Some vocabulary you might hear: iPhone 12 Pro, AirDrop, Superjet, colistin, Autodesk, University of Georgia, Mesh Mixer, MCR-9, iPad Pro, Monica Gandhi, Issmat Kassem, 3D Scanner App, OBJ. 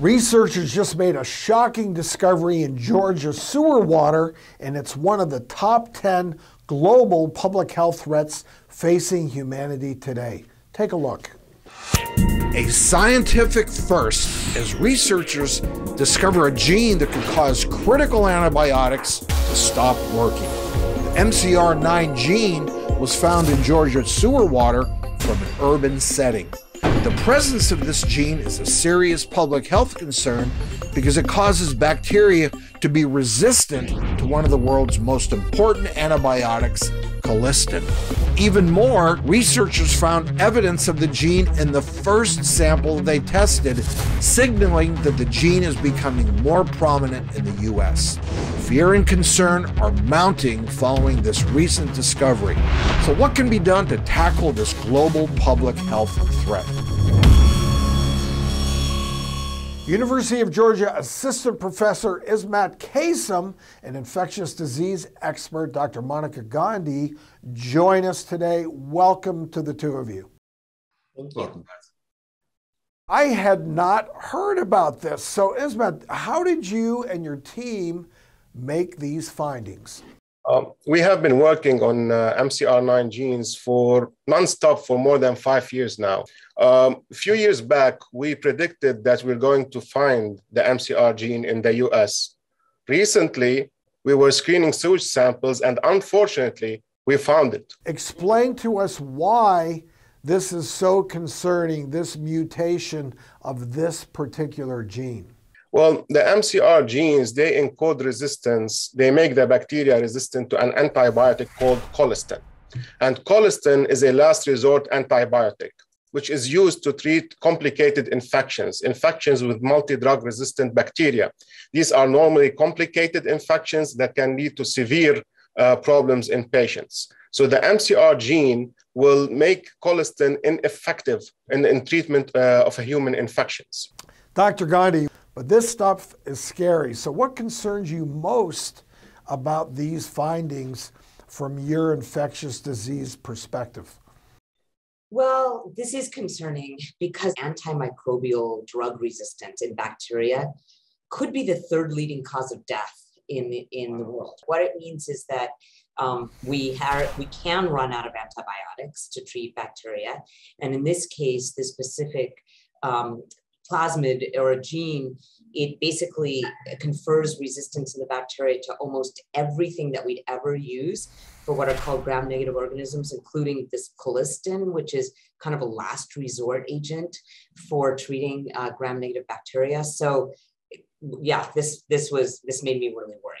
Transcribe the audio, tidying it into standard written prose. Researchers just made a shocking discovery in Georgia sewer water, and it's one of the top 10 global public health threats facing humanity today. Take a look. A scientific first as researchers discover a gene that could cause critical antibiotics to stop working. The MCR-9 gene was found in Georgia's sewer water from an urban setting. The presence of this gene is a serious public health concern because it causes bacteria to be resistant to one of the world's most important antibiotics, colistin. Even more, researchers found evidence of the gene in the first sample they tested, signaling that the gene is becoming more prominent in the U.S. Fear and concern are mounting following this recent discovery. So what can be done to tackle this global public health threat? University of Georgia Assistant Professor Issmat Kassem and infectious disease expert Dr. Monica Gandhi join us today. Welcome to the two of you. Thank you. I had not heard about this. So Issmat, how did you and your team make these findings? We have been working on MCR9 genes for nonstop for more than 5 years now. A few years back, we predicted that we're going to find the MCR gene in the US. Recently, we were screening sewage samples, and unfortunately, we found it. Explain to us why this is so concerning, this mutation of this particular gene. Well, the MCR genes, they encode resistance. They make the bacteria resistant to an antibiotic called colistin. And colistin is a last resort antibiotic, which is used to treat complicated infections, infections with multi-drug resistant bacteria. These are normally complicated infections that can lead to severe problems in patients. So the MCR gene will make colistin ineffective in treatment of human infections. Dr. Gandhi. But this stuff is scary. So what concerns you most about these findings from your infectious disease perspective? Well, this is concerning because antimicrobial drug resistance in bacteria could be the third leading cause of death in the world. What it means is that we can run out of antibiotics to treat bacteria. And in this case, this specific plasmid or a gene, it basically confers resistance in the bacteria to almost everything that we'd ever use for what are called gram-negative organisms, including this colistin, which is kind of a last resort agent for treating gram-negative bacteria. So yeah, this made me really worried.